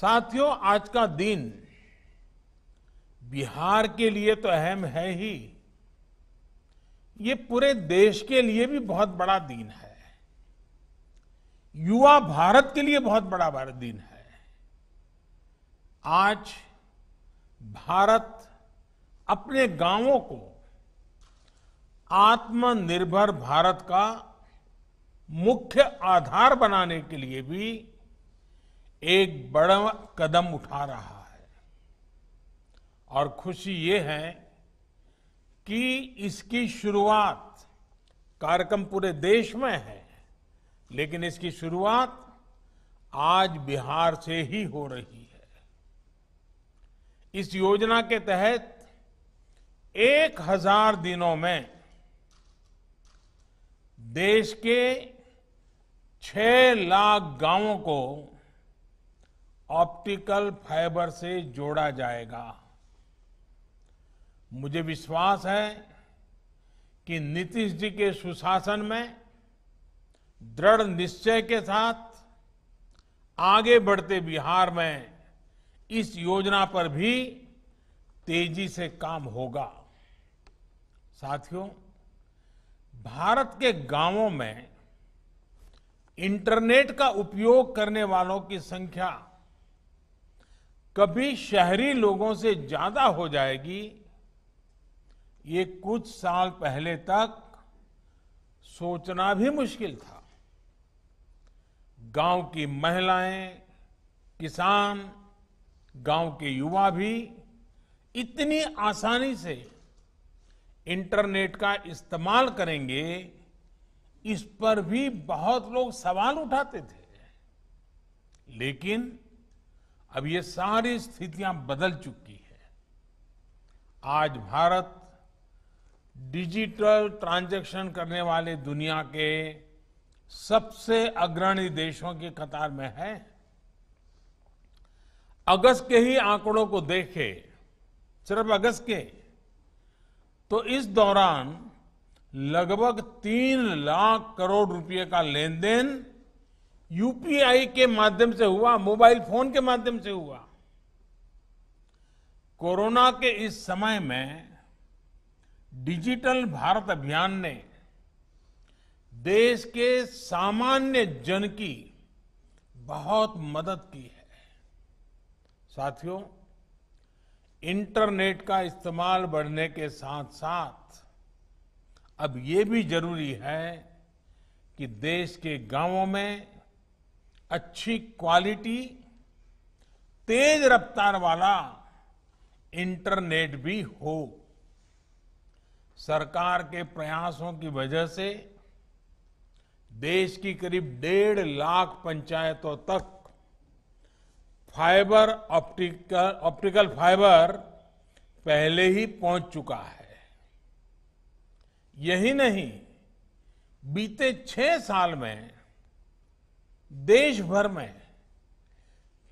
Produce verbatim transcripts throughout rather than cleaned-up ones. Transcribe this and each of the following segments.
साथियों, आज का दिन बिहार के लिए तो अहम है ही, ये पूरे देश के लिए भी बहुत बड़ा दिन है, युवा भारत के लिए बहुत बड़ा भारत दिन है। आज भारत अपने गांवों को आत्मनिर्भर भारत का मुख्य आधार बनाने के लिए भी एक बड़ा कदम उठा रहा है और खुशी ये है कि इसकी शुरुआत, कार्यक्रम पूरे देश में है लेकिन इसकी शुरुआत आज बिहार से ही हो रही है। इस योजना के तहत एक हजार दिनों में देश के छह लाख गांवों को ऑप्टिकल फाइबर से जोड़ा जाएगा। मुझे विश्वास है कि नीतीश जी के सुशासन में दृढ़ निश्चय के साथ आगे बढ़ते बिहार में इस योजना पर भी तेजी से काम होगा। साथियों, भारत के गांवों में इंटरनेट का उपयोग करने वालों की संख्या कभी शहरी लोगों से ज्यादा हो जाएगी, ये कुछ साल पहले तक सोचना भी मुश्किल था। गांव की महिलाएं, किसान, गांव के युवा भी इतनी आसानी से इंटरनेट का इस्तेमाल करेंगे, इस पर भी बहुत लोग सवाल उठाते थे। लेकिन अब ये सारी स्थितियां बदल चुकी है। आज भारत डिजिटल ट्रांजैक्शन करने वाले दुनिया के सबसे अग्रणी देशों की कतार में है। अगस्त के ही आंकड़ों को देखें, सिर्फ अगस्त के, तो इस दौरान लगभग तीन लाख करोड़ रुपए का लेन देन यूपीआई के माध्यम से हुआ, मोबाइल फोन के माध्यम से हुआ। कोरोना के इस समय में डिजिटल भारत अभियान ने देश के सामान्य जन की बहुत मदद की है। साथियों, इंटरनेट का इस्तेमाल बढ़ने के साथ साथ अब ये भी जरूरी है कि देश के गांवों में अच्छी क्वालिटी, तेज रफ्तार वाला इंटरनेट भी हो। सरकार के प्रयासों की वजह से देश की करीब डेढ़ लाख पंचायतों तक फाइबर ऑप्टिकल ऑप्टिकल फाइबर पहले ही पहुंच चुका है। यही नहीं, बीते छह साल में देश भर में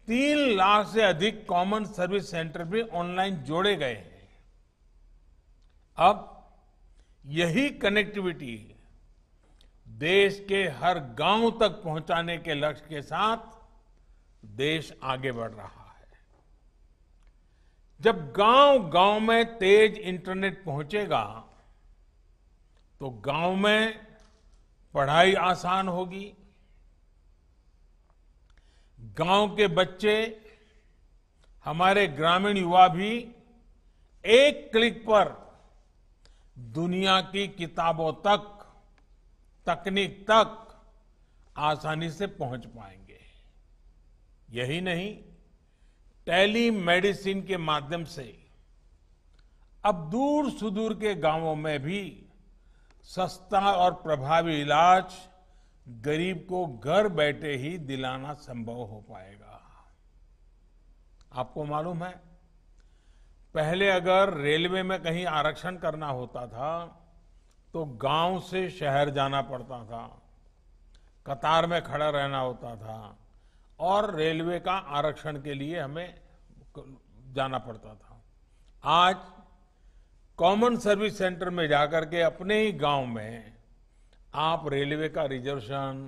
तीन लाख से अधिक कॉमन सर्विस सेंटर भी ऑनलाइन जोड़े गए हैं। अब यही कनेक्टिविटी देश के हर गांव तक पहुंचाने के लक्ष्य के साथ देश आगे बढ़ रहा है। जब गांव गांव में तेज इंटरनेट पहुंचेगा तो गांव में पढ़ाई आसान होगी, गांव के बच्चे, हमारे ग्रामीण युवा भी एक क्लिक पर दुनिया की किताबों तक, तकनीक तक आसानी से पहुंच पाएंगे। यही नहीं, टेली मेडिसिन के माध्यम से अब दूर सुदूर के गांवों में भी सस्ता और प्रभावी इलाज गरीब को घर बैठे ही दिलाना संभव हो पाएगा। आपको मालूम है, पहले अगर रेलवे में कहीं आरक्षण करना होता था तो गांव से शहर जाना पड़ता था, कतार में खड़ा रहना होता था और रेलवे का आरक्षण के लिए हमें जाना पड़ता था। आज कॉमन सर्विस सेंटर में जाकर के अपने ही गांव में आप रेलवे का रिजर्वेशन,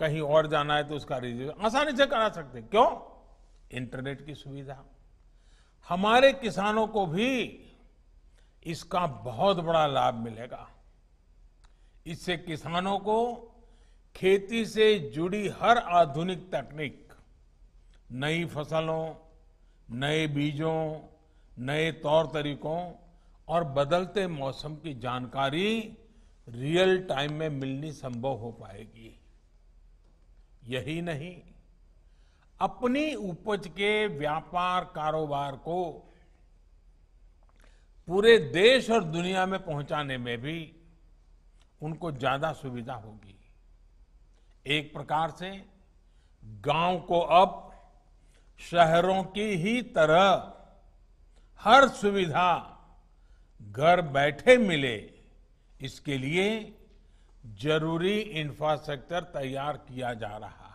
कहीं और जाना है तो उसका रिजर्वेशन आसानी से करा सकते हैं। क्यों? इंटरनेट की सुविधा। हमारे किसानों को भी इसका बहुत बड़ा लाभ मिलेगा। इससे किसानों को खेती से जुड़ी हर आधुनिक तकनीक, नई फसलों, नए बीजों, नए तौर तरीकों और बदलते मौसम की जानकारी रियल टाइम में मिलनी संभव हो पाएगी। यही नहीं, अपनी उपज के व्यापार कारोबार को पूरे देश और दुनिया में पहुंचाने में भी उनको ज्यादा सुविधा होगी। एक प्रकार से गांव को अब शहरों की ही तरह हर सुविधा घर बैठे मिले, इसके लिए जरूरी इंफ्रास्ट्रक्चर तैयार किया जा रहा है।